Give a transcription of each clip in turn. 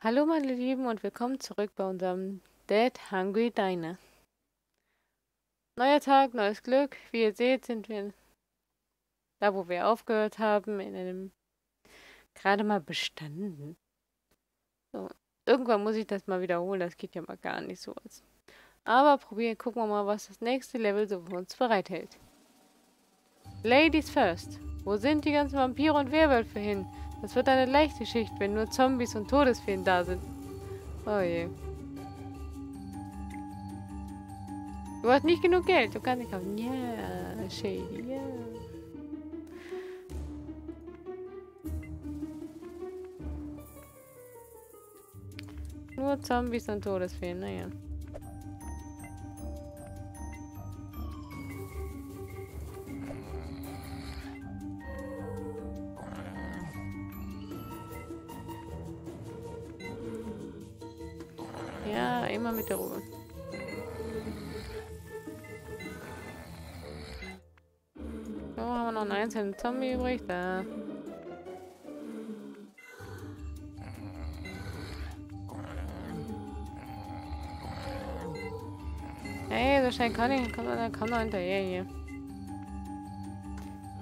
Hallo meine Lieben und willkommen zurück bei unserem Dead Hungry Diner. Neuer Tag, neues Glück. Wie ihr seht, sind wir da, wo wir aufgehört haben, in einem gerade mal bestanden. So, irgendwann muss ich das mal wiederholen, das geht ja mal gar nicht so. Aber probieren, gucken wir mal, was das nächste Level so für uns bereithält. Ladies first. Wo sind die ganzen Vampire und Werwölfe hin? Das wird eine leichte Schicht, wenn nur Zombies und Todesfeen da sind. Oh je. Du hast nicht genug Geld, du kannst nicht kaufen. Ja, yeah, shady, ja. Yeah. Nur Zombies und Todesfeen, naja. Ja, immer mit der Ruhe. So, haben wir noch einen einzelnen Zombie übrig. Da. Hey, so schnell kann ich. Komm doch hinterher hier.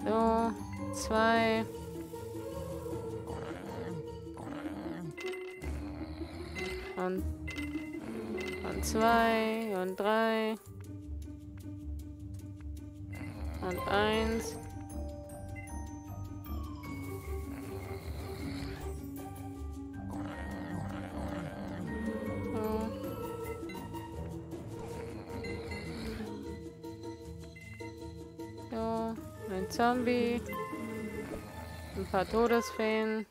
So, zwei. Und 2 und 3 und 1. So. So, ein Zombie, ein paar Todesfeen.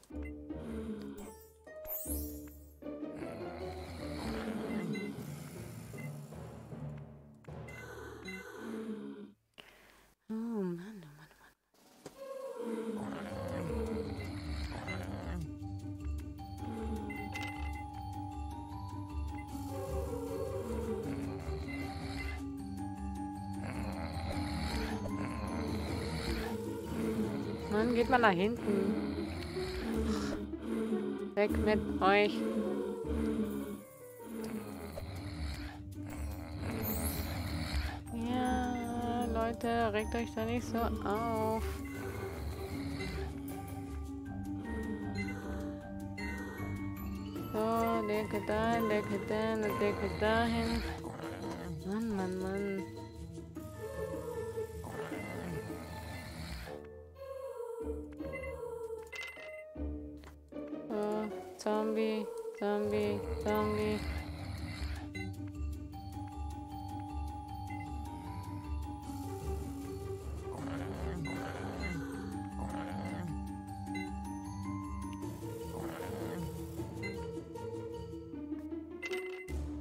Dann geht man nach hinten. Weg mit euch. Ja, Leute, regt euch da nicht so auf. So, Decke dahin, Decke dahin. Mann, Mann, Mann. Zombie, Zombie, Zombie.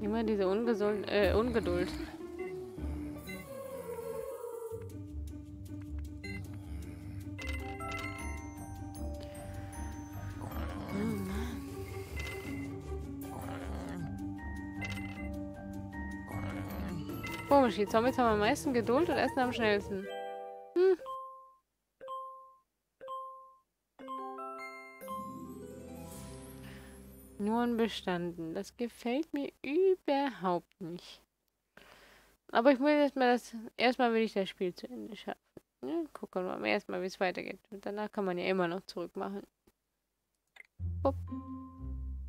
Immer diese Ungeduld. Komisch, die Zombies haben am meisten Geduld und essen am schnellsten. Hm. Nur ein Bestanden. Das gefällt mir überhaupt nicht. Aber ich muss erstmal will ich das Spiel zu Ende schaffen. Ja, gucken wir mal erstmal, wie es weitergeht. Und danach kann man ja immer noch zurück machen. Hopp.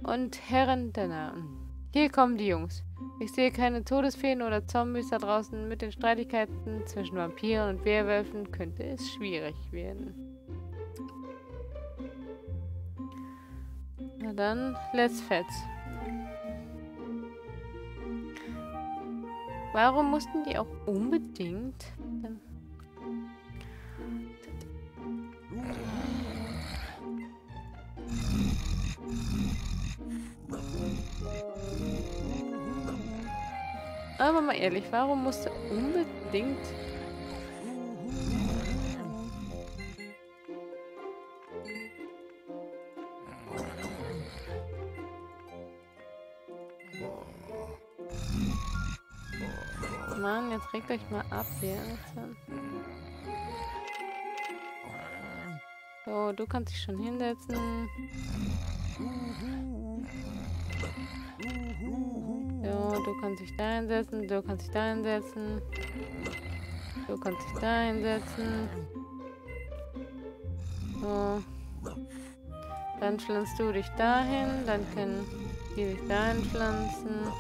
Und Herren der Namen. Hier kommen die Jungs. Ich sehe keine Todesfeen oder Zombies da draußen. Mit den Streitigkeiten zwischen Vampiren und Werwölfen könnte es schwierig werden. Na dann, let's fetz. Warum mussten die auch unbedingt... Aber mal ehrlich, warum musste unbedingt... Mann, jetzt regt euch mal ab hier. So, du kannst dich schon hinsetzen. Du kannst dich da hinsetzen. Du kannst dich da hinsetzen. Du kannst dich da hinsetzen. So. Dann pflanzt du dich dahin. Dann können die sich dahin pflanzen.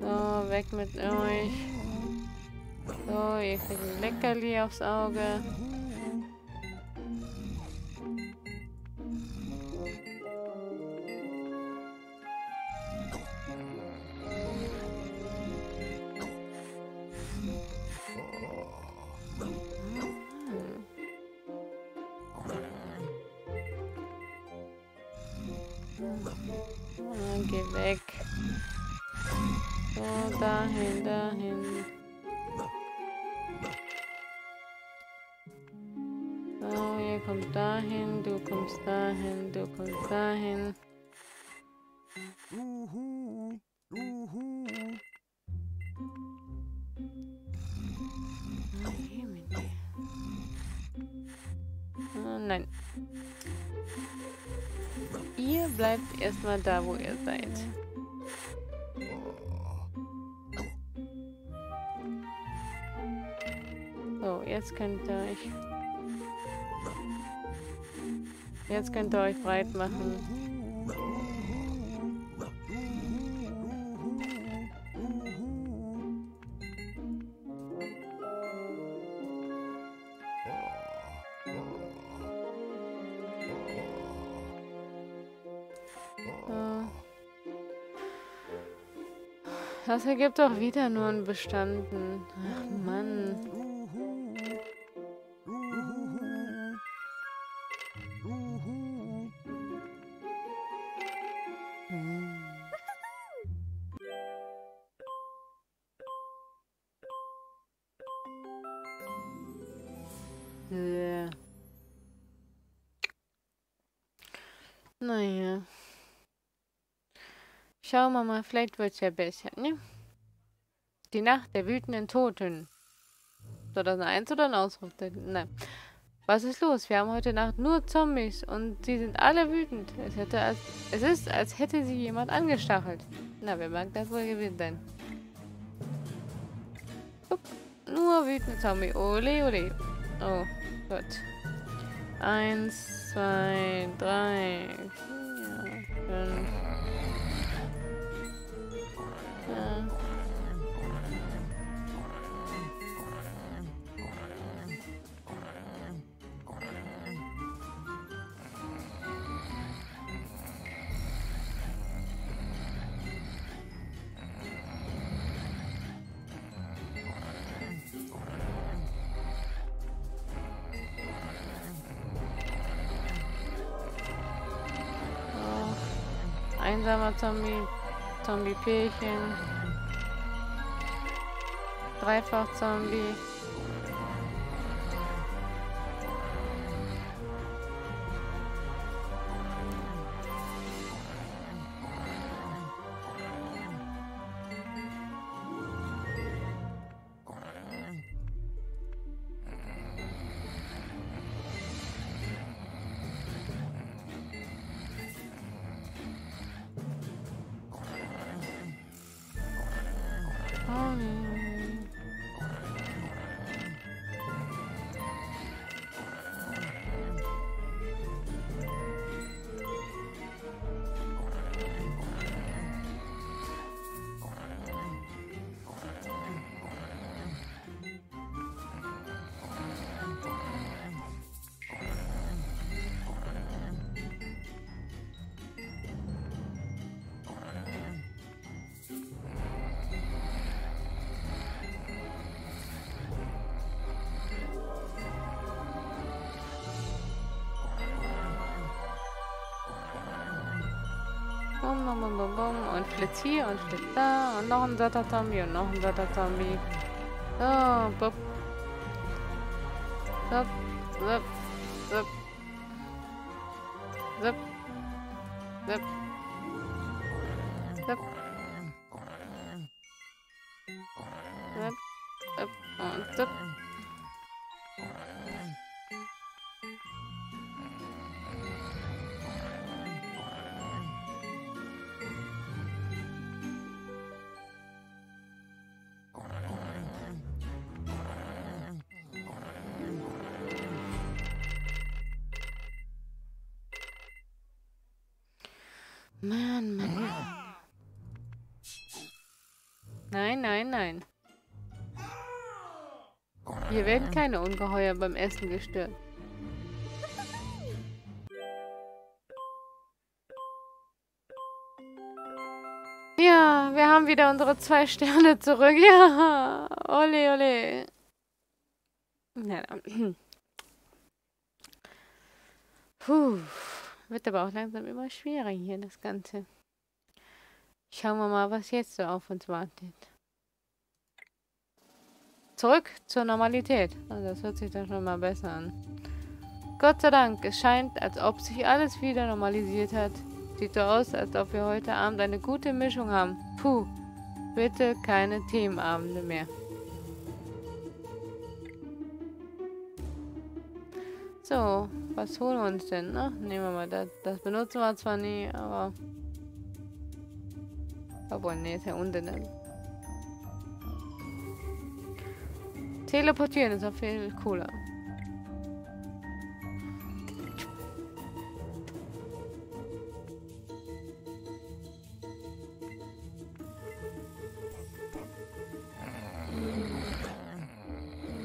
So, weg mit euch. So, ihr kriegt ein Leckerli aufs Auge. Nein. Ihr bleibt erstmal da, wo ihr seid. So, jetzt könnt ihr euch... Jetzt könnt ihr euch breit machen. Das ergibt doch wieder nur einen Bestanden. Ach Mann. Ja. Naja. Schauen wir mal, vielleicht wird es ja besser, ne? Die Nacht der wütenden Toten. Soll das eine Eins oder ein Ausruf? Nein. Was ist los? Wir haben heute Nacht nur Zombies und sie sind alle wütend. Es ist, als hätte sie jemand angestachelt. Na, wer mag das wohl gewesen sein? Upp, nur wütende Zombie. Ole, ole. Oh Gott. 1, 2, 3, 4, 5... Einsamer Zombie, Zombie-Pärchen, Dreifach-Zombie. Bum, bum, bum, bum. Und flitzt hier und flitzt da und noch ein satter Zombie und noch ein satter Zombie. So, bup. Bup, bup, bup. Bup. Bup. Bup. Bup. Bup. Und bup. Mann. Nein. Hier werden keine Ungeheuer beim Essen gestört. Ja, wir haben wieder unsere 2 Sterne zurück. Ja, ole, ole. Na. Puh, wird aber auch langsam immer schwieriger hier, das Ganze. Schauen wir mal, was jetzt so auf uns wartet. Zurück zur Normalität. Oh, das hört sich doch schon mal besser an. Gott sei Dank, es scheint, als ob sich alles wieder normalisiert hat. Sieht so aus, als ob wir heute Abend eine gute Mischung haben. Puh, bitte keine Themenabende mehr. So, was holen wir uns denn? Ach, nehmen wir mal das. Das benutzen wir zwar nie, aber... Obwohl, nee, ist ja unten. Teleportieren ist auch viel cooler.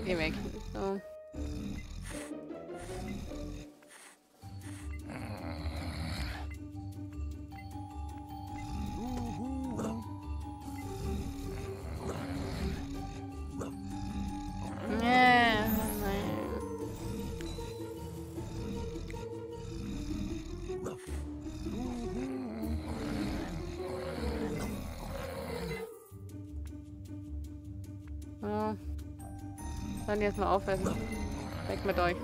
Geh weg. So. Dann jetzt mal aufessen. Weg mit euch.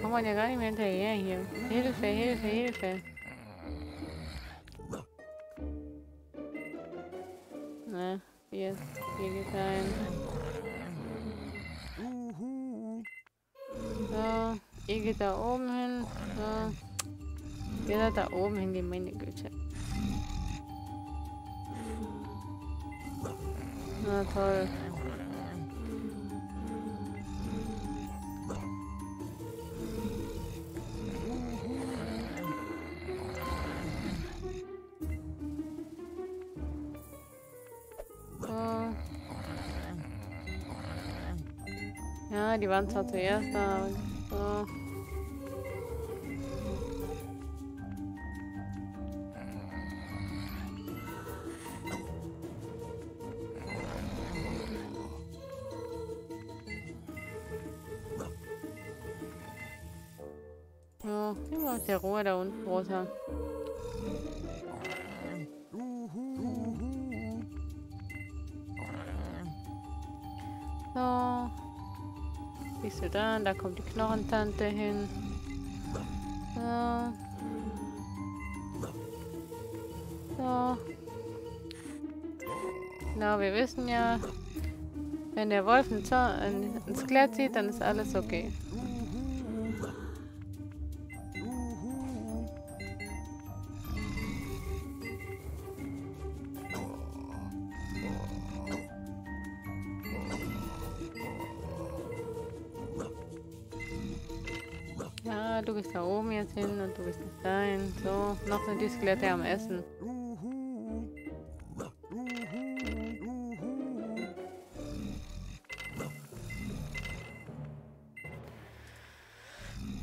Kommt man ja gar nicht mehr hinterher hier. Hilfe, Hilfe, Hilfe. Na, hier geht's rein. Ihr geht da oben hin. So. Ihr seid da oben hin, die meine Güte. Na toll. So. Ja, die waren zwar zuerst da. So. Ja, immer aus der Ruhe da unten runter. So. Siehst du da? Da kommt die Knochentante hin. So. So. Na, wir wissen ja, wenn der Wolf ein Skelett sieht, dann ist alles okay. Du gehst da oben jetzt hin und du gehst nicht dahin. So, noch sind die Skelette am Essen.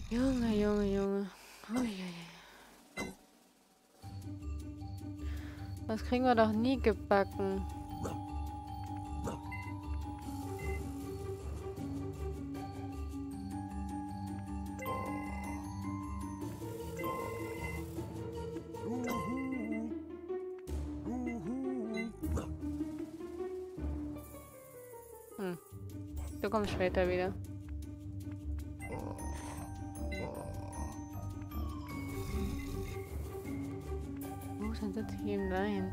Junge, Junge, Junge. Ui. Das kriegen wir doch nie gebacken. Du kommst später wieder. Oh, dann setze ich eben rein.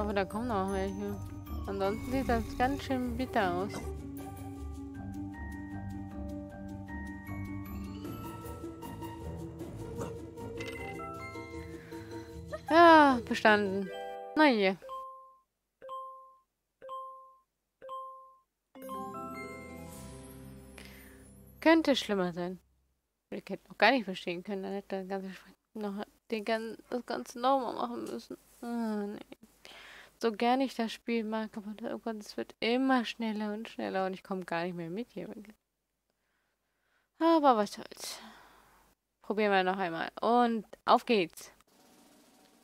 hoffe, da kommen auch welche. Ansonsten sieht das ganz schön bitter aus. Ja, bestanden. Na je. Könnte schlimmer sein. Ich hätte noch gar nicht verstehen können, dann hätte das ganze nochmal machen müssen. Nee. So gern ich das Spiel mag, aber irgendwann es wird immer schneller und schneller und ich komme gar nicht mehr mit hier. Aber was soll's. Probieren wir noch einmal. Und auf geht's.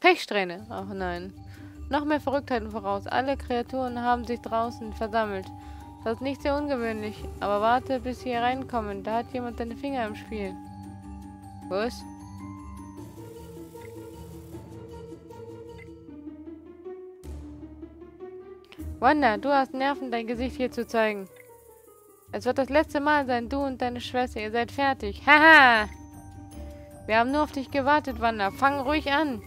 Pechsträhne. Ach nein. Noch mehr Verrücktheiten voraus. Alle Kreaturen haben sich draußen versammelt. Das ist nicht sehr ungewöhnlich. Aber warte, bis sie hier reinkommen. Da hat jemand seine Finger im Spiel. Was? Wanda, du hast Nerven, dein Gesicht hier zu zeigen. Es wird das letzte Mal sein, du und deine Schwester. Ihr seid fertig. Haha! Wir haben nur auf dich gewartet, Wanda. Fang ruhig an.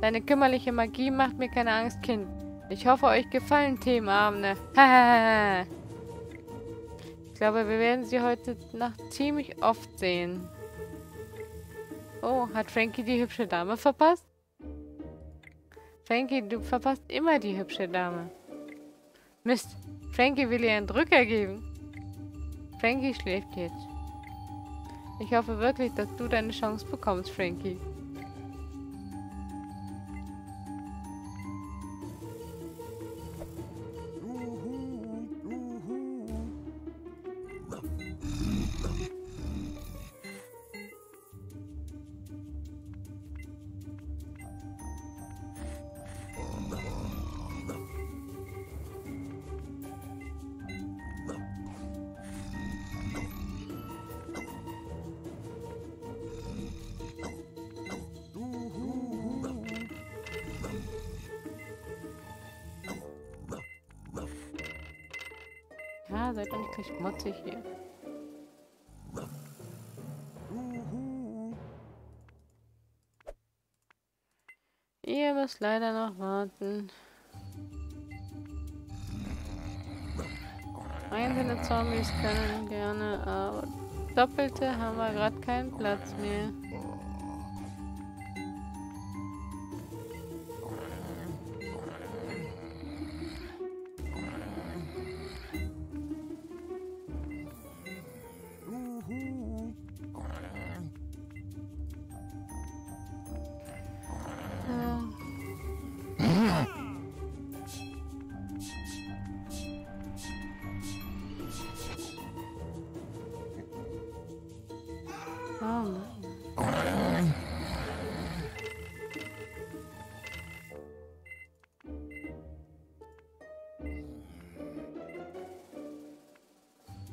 Deine kümmerliche Magie macht mir keine Angst, Kind. Ich hoffe, euch gefallen Themenabende. Hahaha. Ich glaube, wir werden sie heute Nacht ziemlich oft sehen. Oh, hat Frankie die hübsche Dame verpasst? Frankie, du verpasst immer die hübsche Dame. Mist, Frankie will ihr einen Drücker geben. Frankie schläft jetzt. Ich hoffe wirklich, dass du deine Chance bekommst, Frankie. Ja, seid doch nicht gleich schmutzig hier. Ihr müsst leider noch warten. Einzelne Zombies können gerne, aber Doppelte haben wir gerade keinen Platz mehr.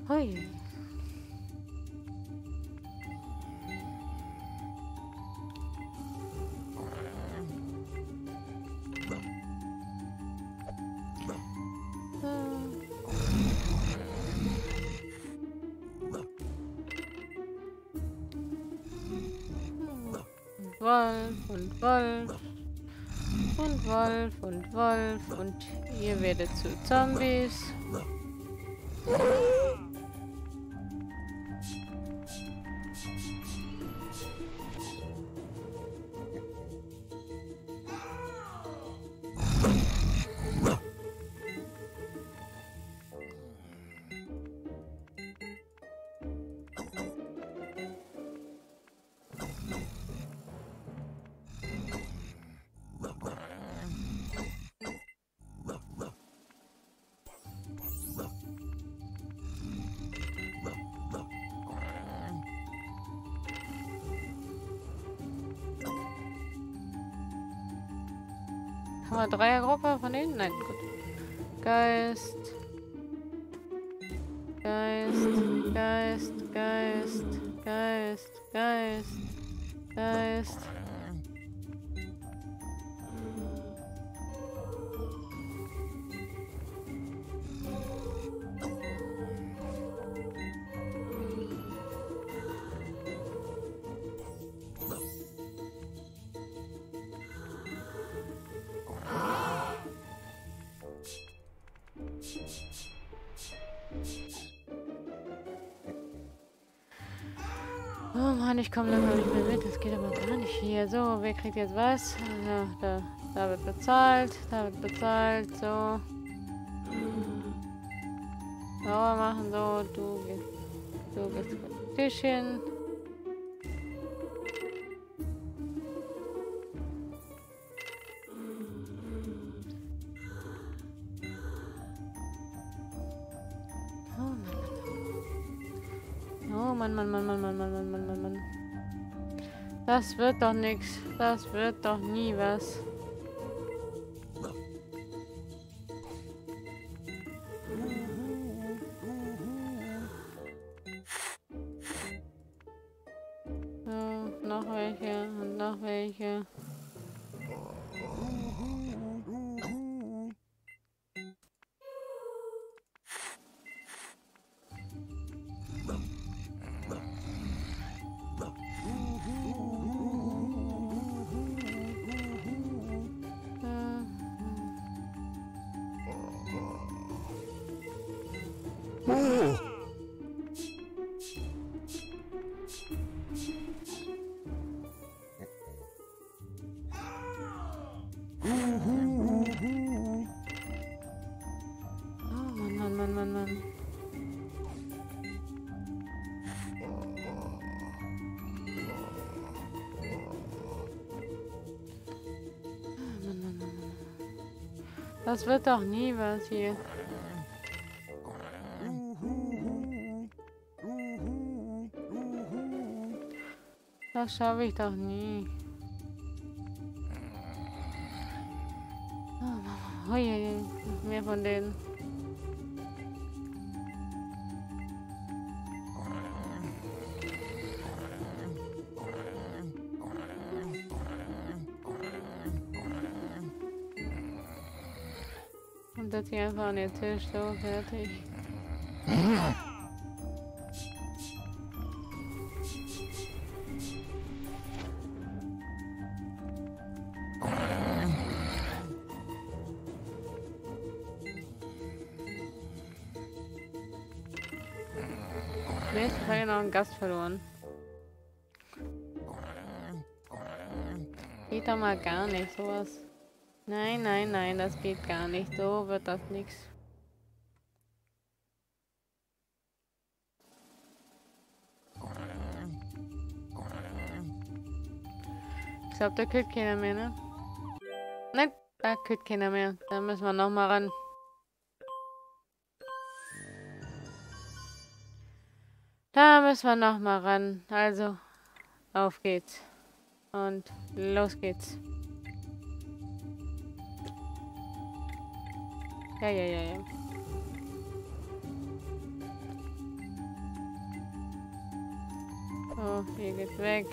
Hui. Wolf und Wolf und Wolf und Wolf und ihr werdet zu Zombies. Haben wir Dreiergruppe von denen? Nein, gut. Geist. Geist, Geist, Geist, Geist, Geist, Geist. Oh Mann, ich komme langsam nicht mehr mit. Das geht aber gar nicht hier. So, wer kriegt jetzt was? Ja, da wird bezahlt. Da wird bezahlt. So. Sauber machen. So, du gehst zu den Tisch hin. Mann. Das wird doch nix. Das wird doch nie was. So, noch welche und noch welche. Das wird doch nie was hier. Das schaffe ich doch nie. Oh je, mehr von denen. Setz dich einfach an den Tisch, so, fertig. Nächste Frage noch einen Gast verloren. Geht doch mal gar nicht, sowas. Nein, das geht gar nicht. So wird das nichts. Ich glaube, da kühlt keiner mehr, ne? Nein, da kühlt keiner mehr. Da müssen wir nochmal ran. Da müssen wir nochmal ran. Also, auf geht's. Und los geht's. Ja. So, hier geht's weg.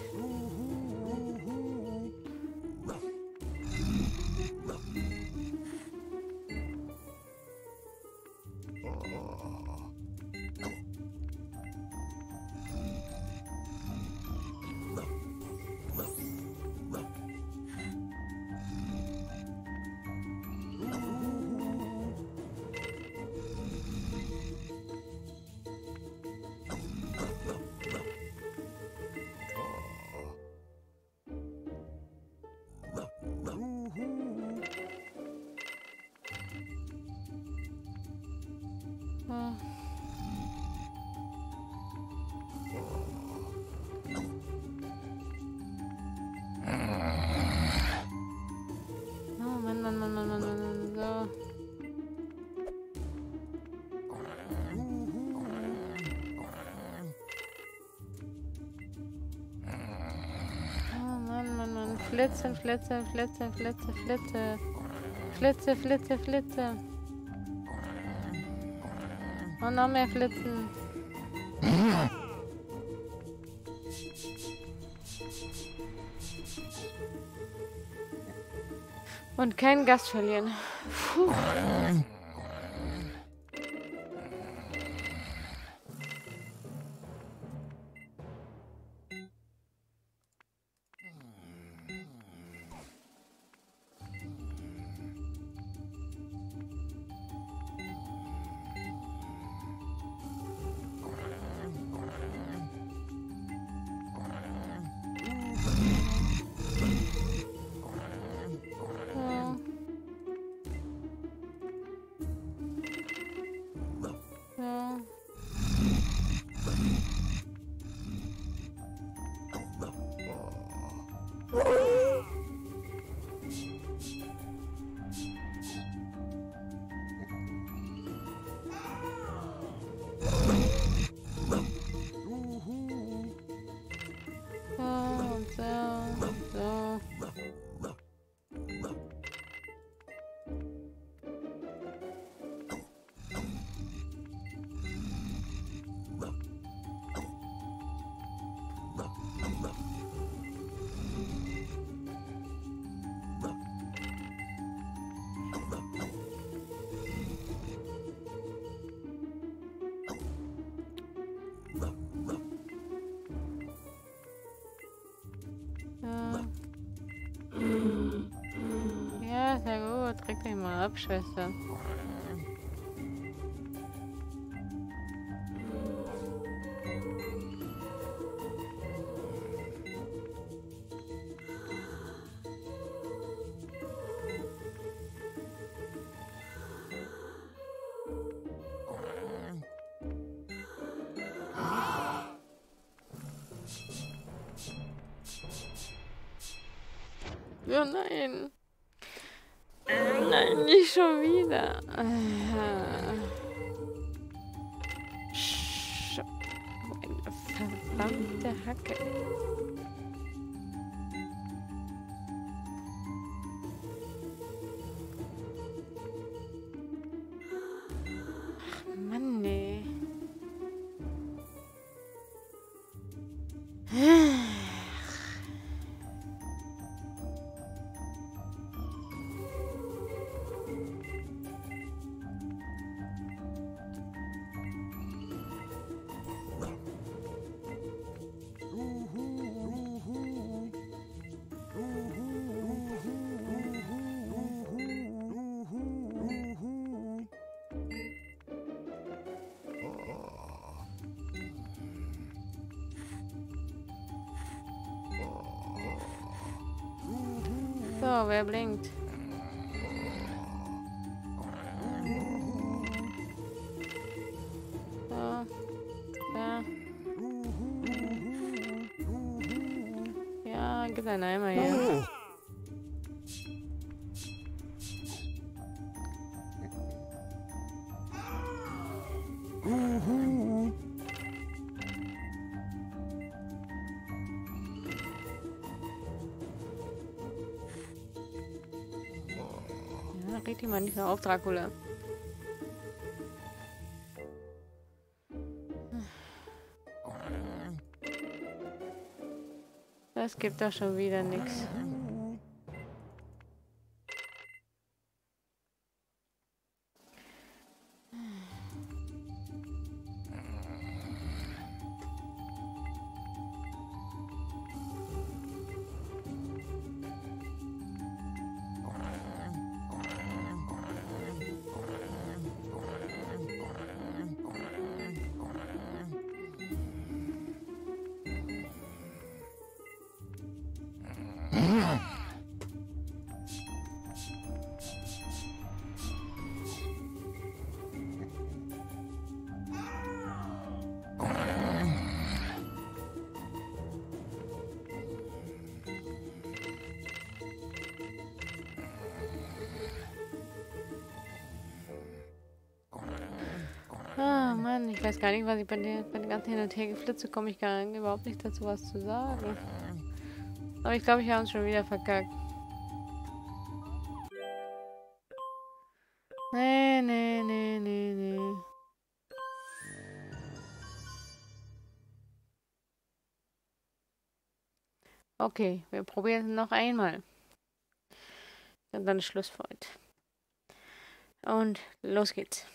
Flitze. Und noch mehr Flitzen. Und keinen Gast verlieren. Puh. ab, Schwester. Oh nein. Nein, nicht schon wieder. Eine verdammte Hacke. Ach Mann, nee. So, wer blinkt? So, ja. Ja, gib einen Eimer hier. Reg dich mal nicht mehr auf, Dracula. Das gibt doch schon wieder nichts. Mann, ich weiß gar nicht, was ich bei den ganzen Hin- und Her-Geflitze komme, ich gar nicht, überhaupt nicht dazu was zu sagen. Aber ich glaube, ich habe uns schon wieder verkackt. Nee, nee, nee, nee, nee. Okay, wir probieren es noch einmal. Und dann ist Schluss für heute. Und los geht's.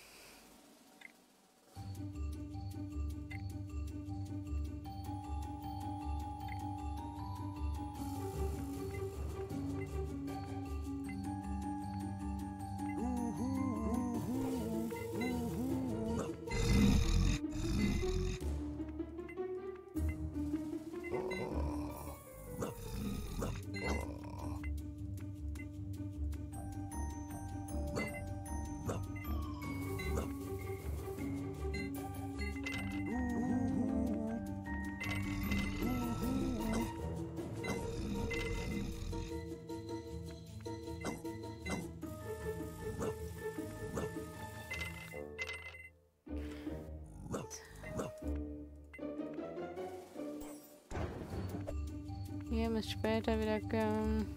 Ihr müsst später wieder kommen.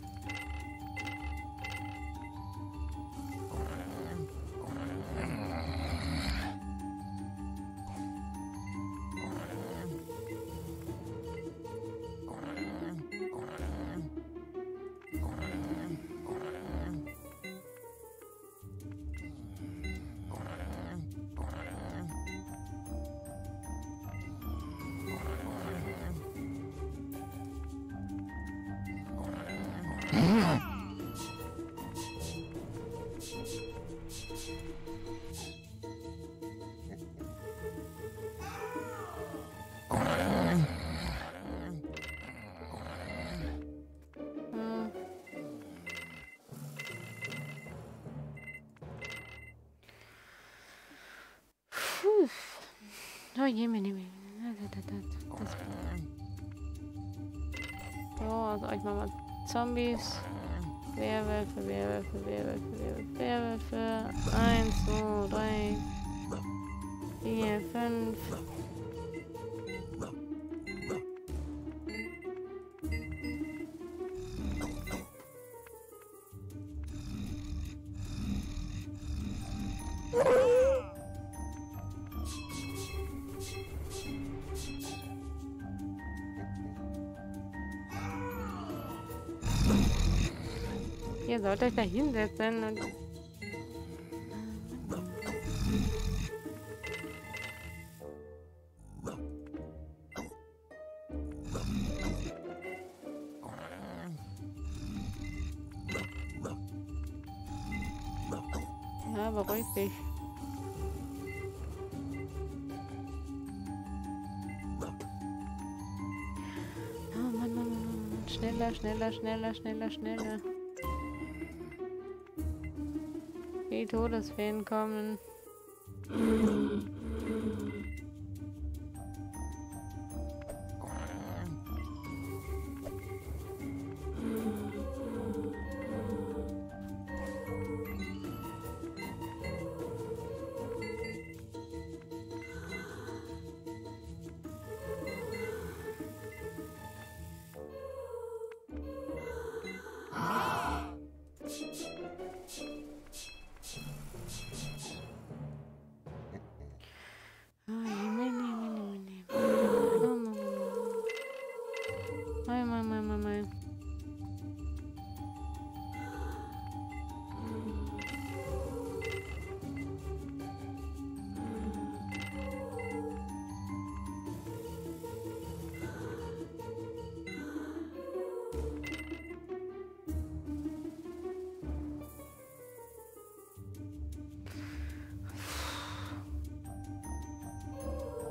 No, nie. So, also ich mach mal Zombies. Werwölfe. 1, 2, 3, 4, 5. Ihr sollt euch da hinsetzen und... Ja, beruhig dich. Oh Mann. Schneller. Die Todesfeen kommen.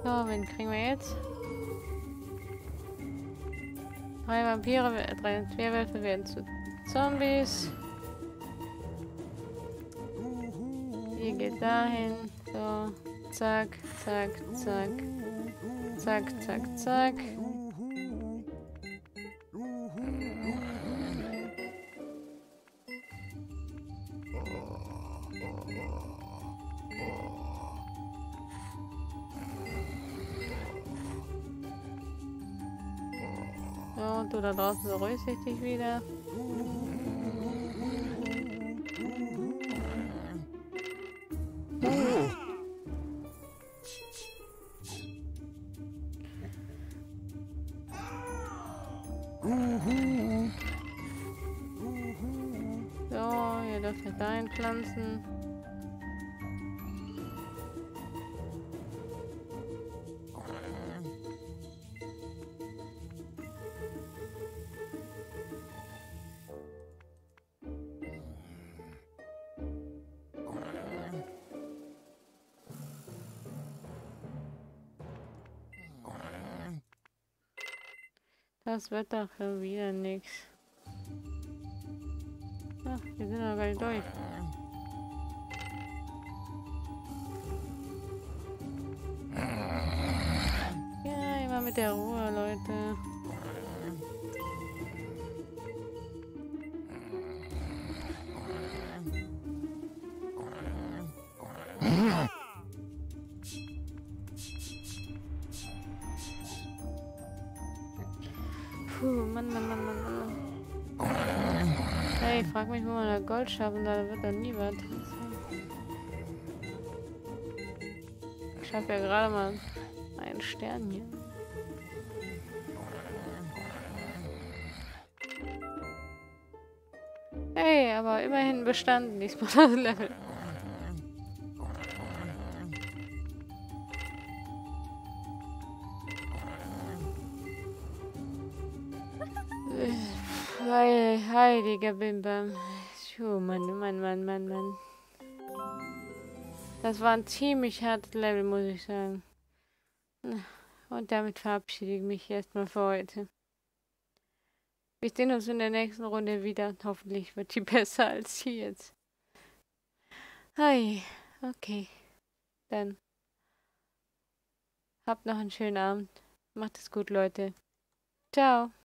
So, wen kriegen wir jetzt? 3 Vampire, 3 Werwölfe werden zu Zombies. Ihr geht dahin. So, zack. Und du da draußen beruhigst dich wieder. So, ihr dürft jetzt dahin pflanzen. Das wird doch wieder nichts. Ach, wir sind doch gar nicht durch. Ja, immer mit der Ruhe, Leute. Mann. Hey, ich frag mich, wo man da Gold schaffen soll, da wird dann nie was. Ich schaffe ja gerade mal einen Stern hier. Hey, aber immerhin bestanden, ich muss das Level. Heiliger Bimbam. Oh Mann. Das war ein ziemlich hartes Level, muss ich sagen. Und damit verabschiede ich mich erstmal für heute. Wir sehen uns in der nächsten Runde wieder. Hoffentlich wird die besser als die jetzt. Hi. Okay. Dann. Habt noch einen schönen Abend. Macht es gut, Leute. Ciao.